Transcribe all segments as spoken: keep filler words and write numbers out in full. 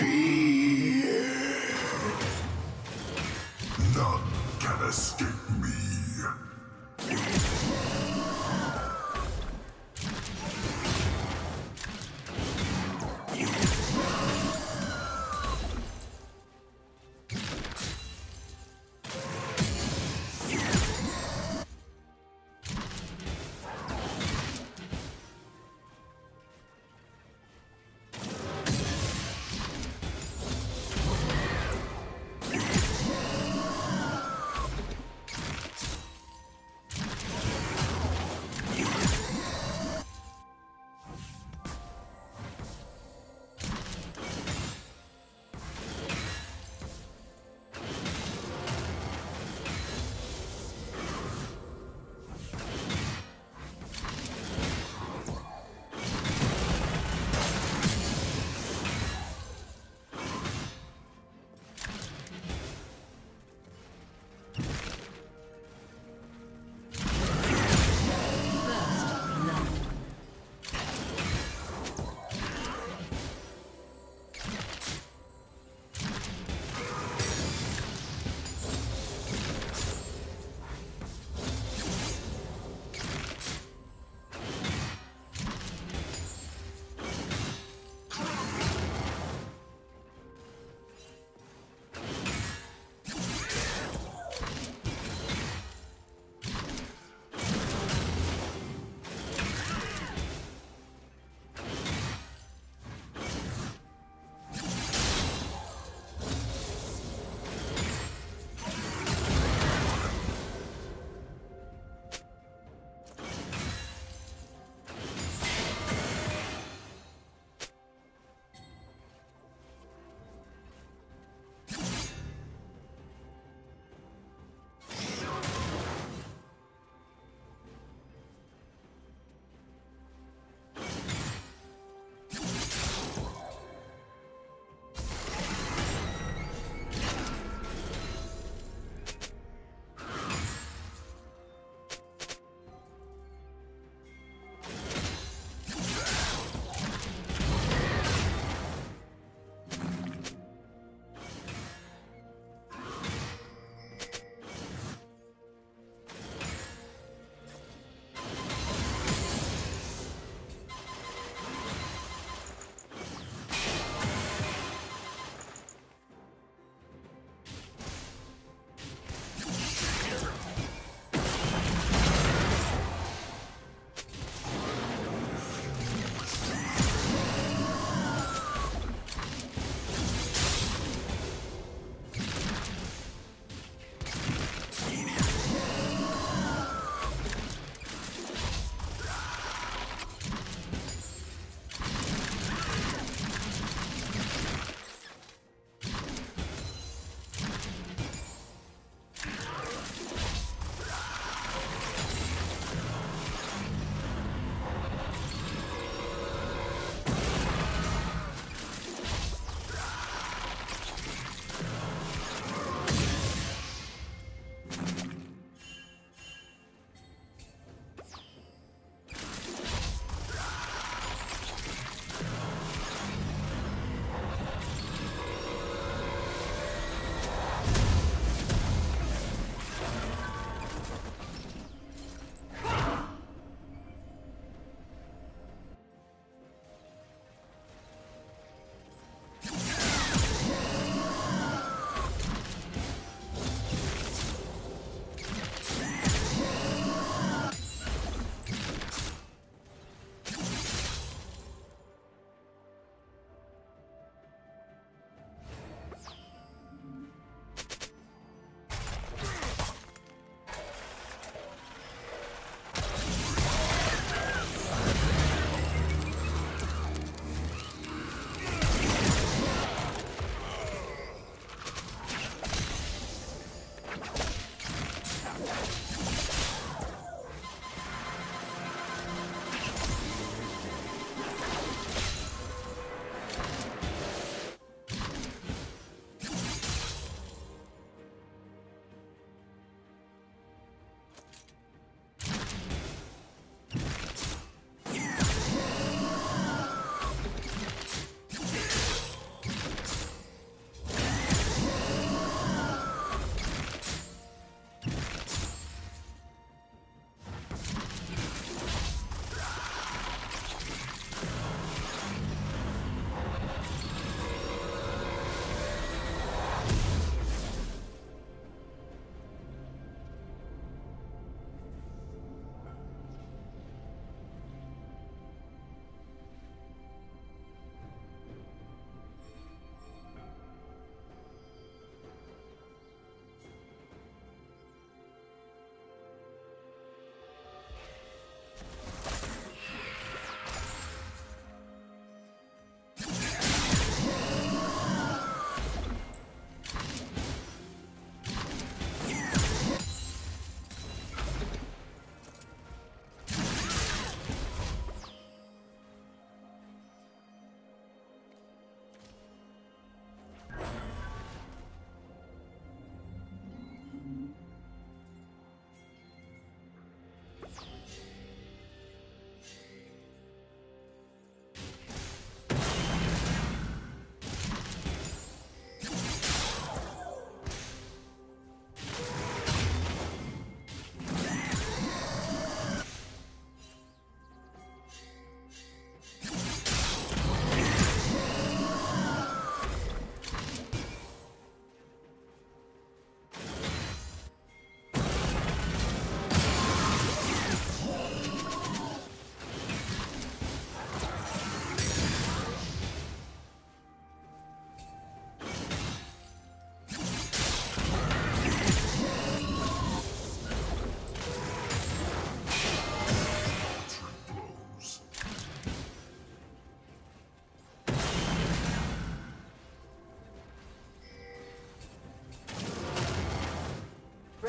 Fear. None can escape me.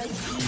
Red team.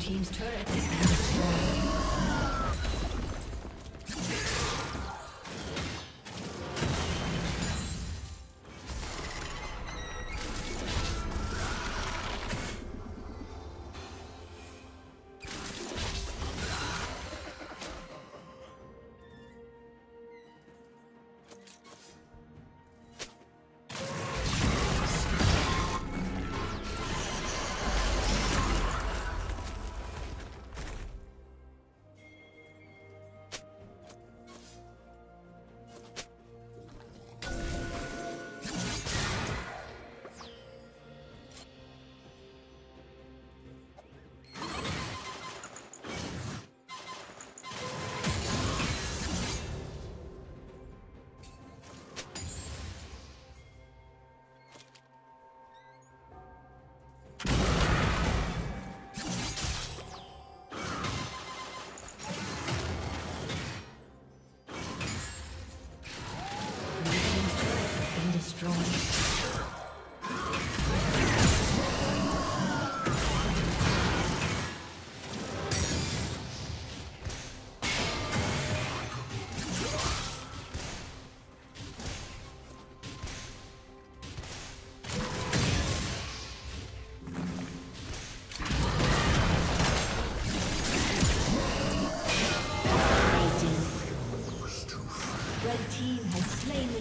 Team's turret has been destroyed.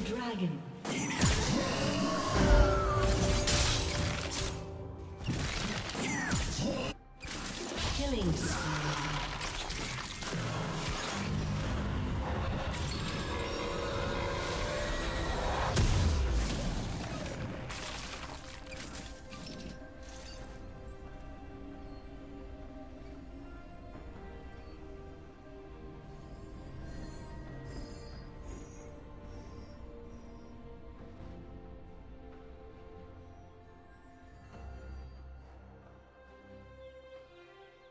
dragon. Killing spree.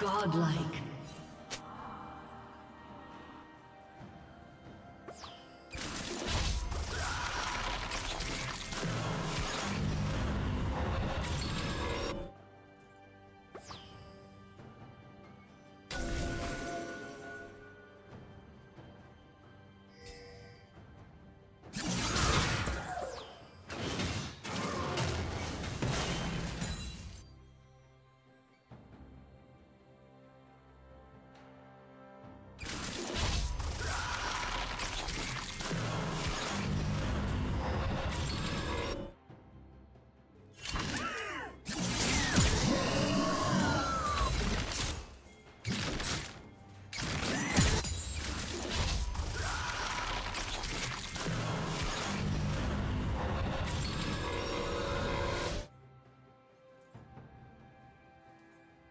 Godlike.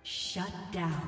Shut down.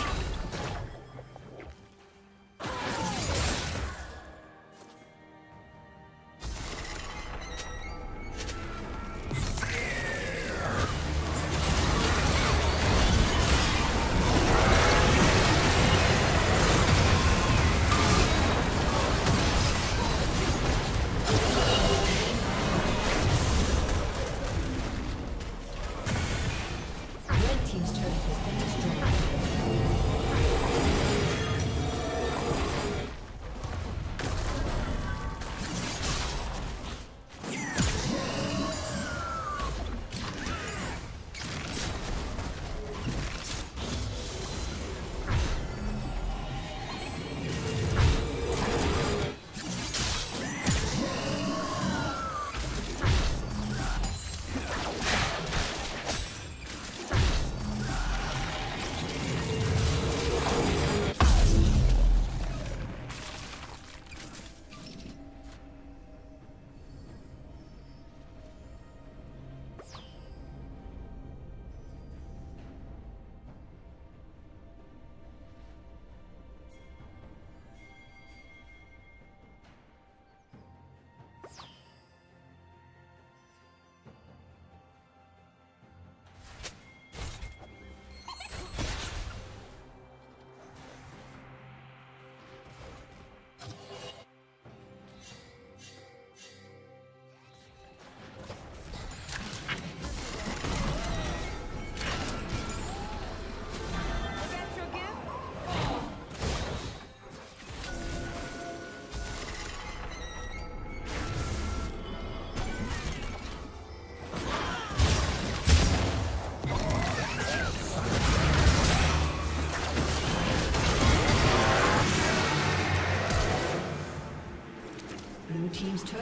Team's turret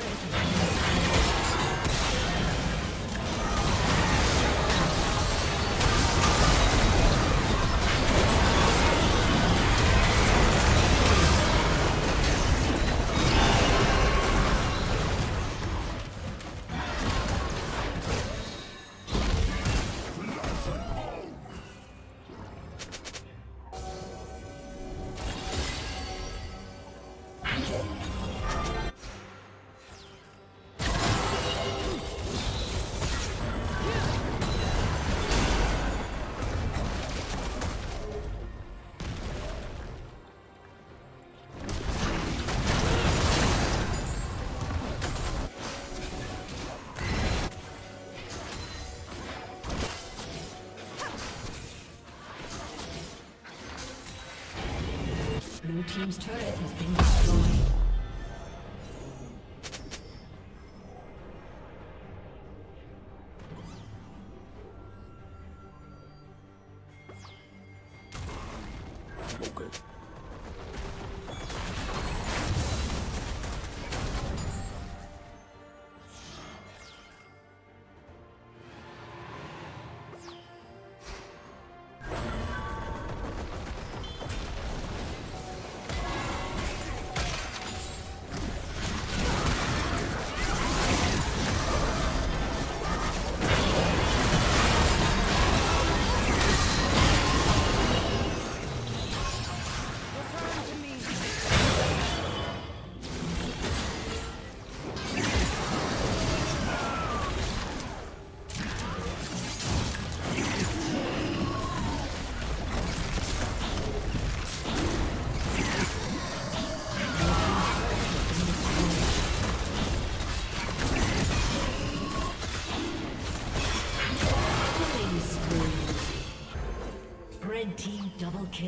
Team's turret has been destroyed.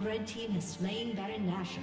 Red team has slain Baron Nashor.